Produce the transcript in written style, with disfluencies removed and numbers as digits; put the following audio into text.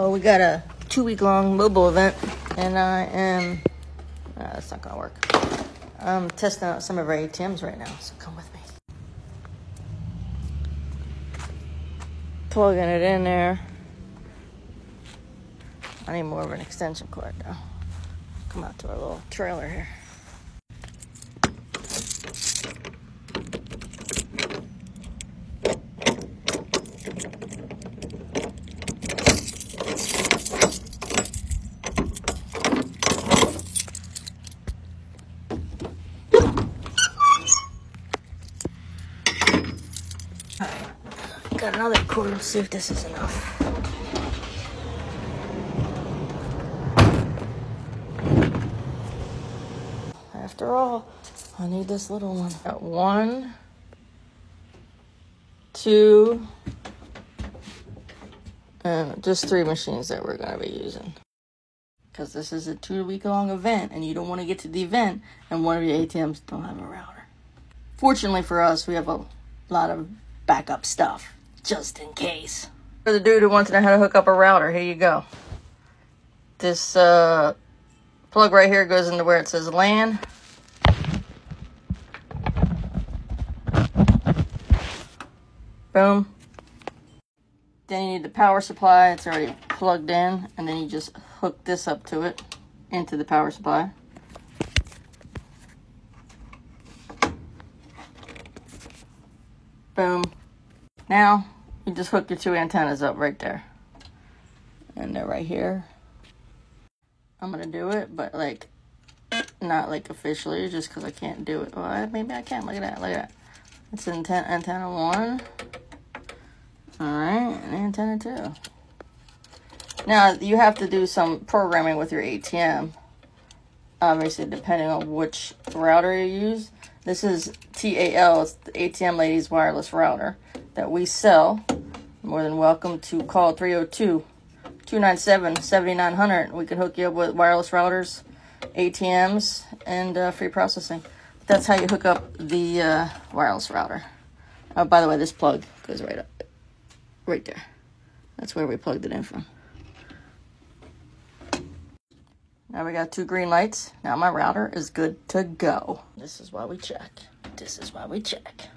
Well, we got a 2-week-long mobile event, and I am, that's not gonna work. I'm testing out some of our ATMs right now, so come with me. Plugging it in there. I need more of an extension cord now. Come out to our little trailer here. Got another cord, let's see if this is enough. After all, I need this little one. Got 1, 2, and just 3 machines that we're gonna be using. Because this is a 2-week-long event and you don't want to get to the event and one of your ATMs don't have a router. Fortunately for us, we have a lot of backup stuff. Just in case. For the dude who wants to know how to hook up a router, here you go. This plug right here goes into where it says LAN. Boom. Then you need the power supply. It's already plugged in. And then you just hook this up to it, into the power supply. Boom. Now, you just hook your 2 antennas up right there. And they're right here. I'm gonna do it, but like, not like officially, just because I can't do it. Well, maybe I can, look at that, look at that. It's antenna 1. All right, and antenna 2. Now, you have to do some programming with your ATM. Obviously, depending on which router you use. This is TAL, it's the ATM Ladies Wireless Router that we sell. More than welcome to call 302-297-7900. We can hook you up with wireless routers, ATMs, and free processing. But that's how you hook up the wireless router. Oh, by the way, this plug goes right up, right there. That's where we plugged it in from. Now we got 2 green lights. Now my router is good to go. This is why we check. This is why we check.